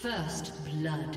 First blood.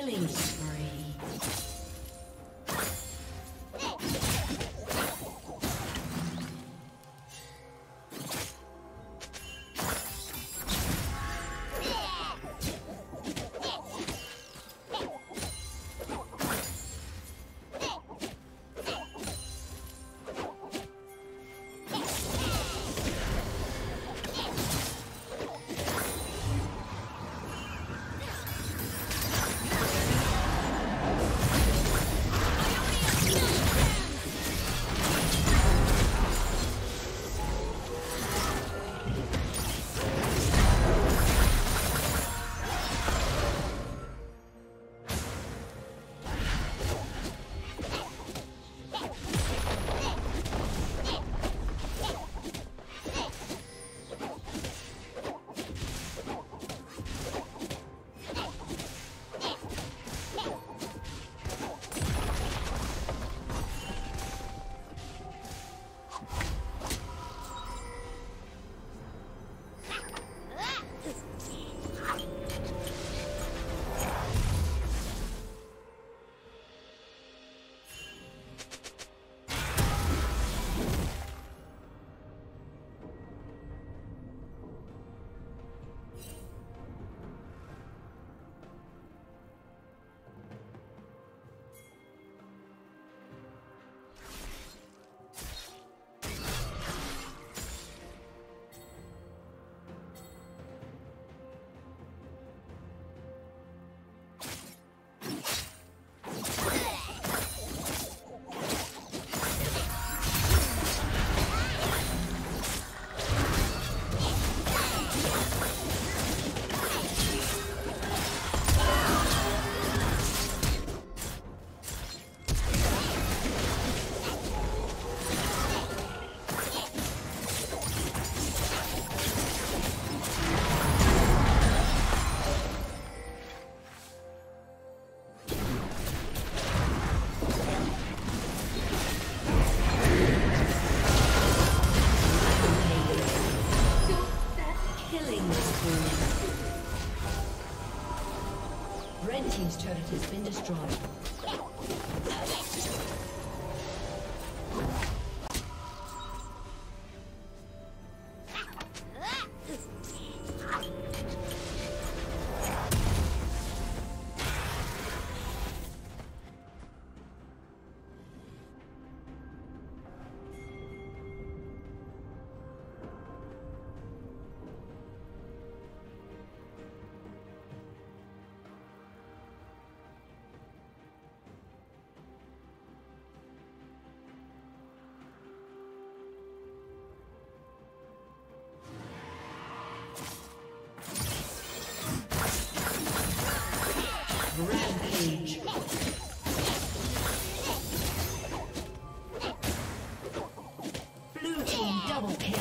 Killing spree. Red team's turret has been destroyed. Rampage. Blue team double kill.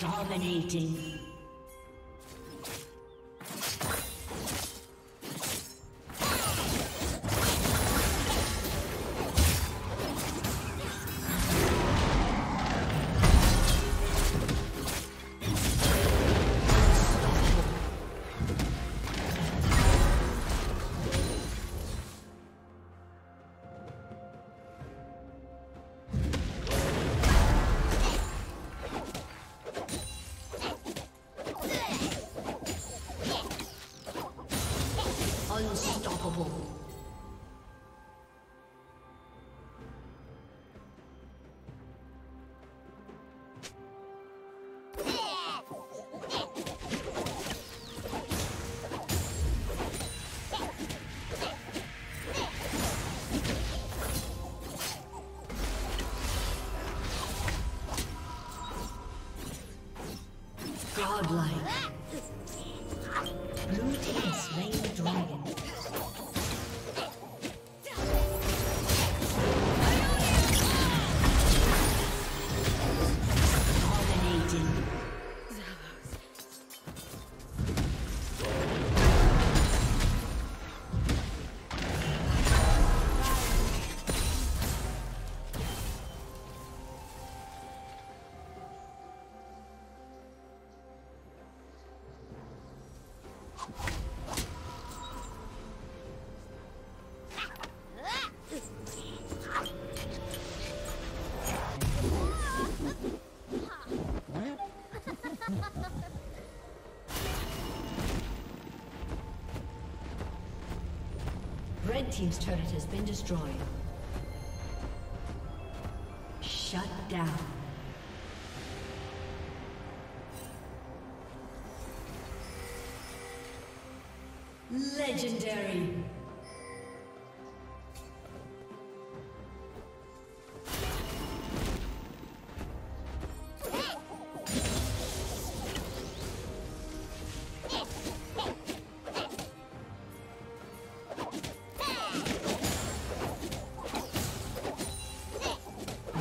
Dominating. Unstoppable. Godlike. Blue team slain the dragon. Red team's turret has been destroyed. Shut down. Legendary.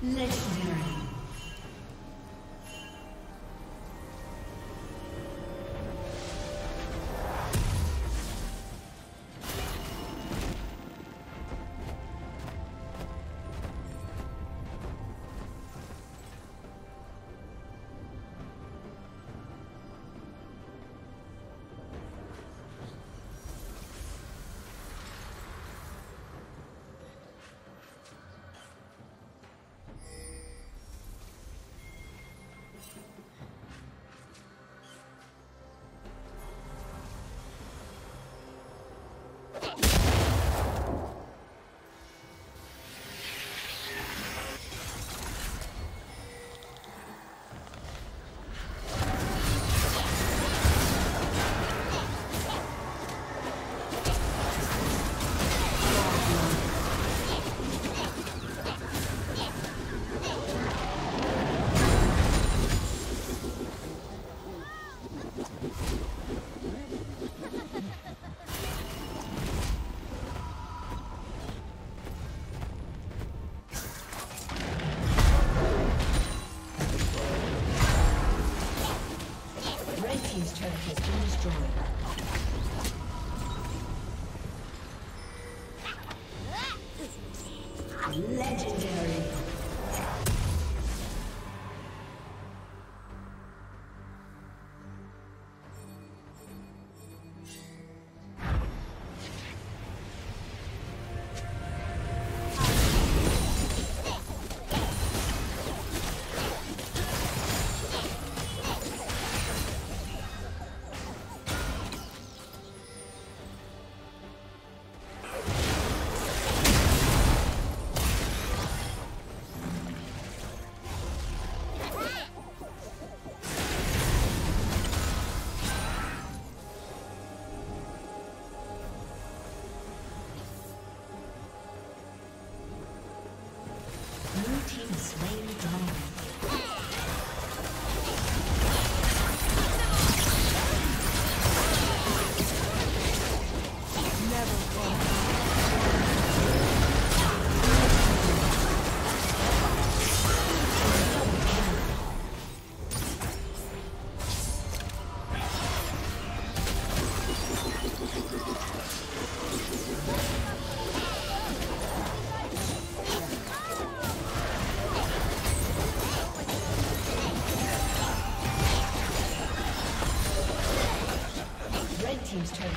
Legendary. destroyed.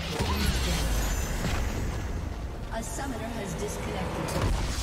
A summoner has disconnected.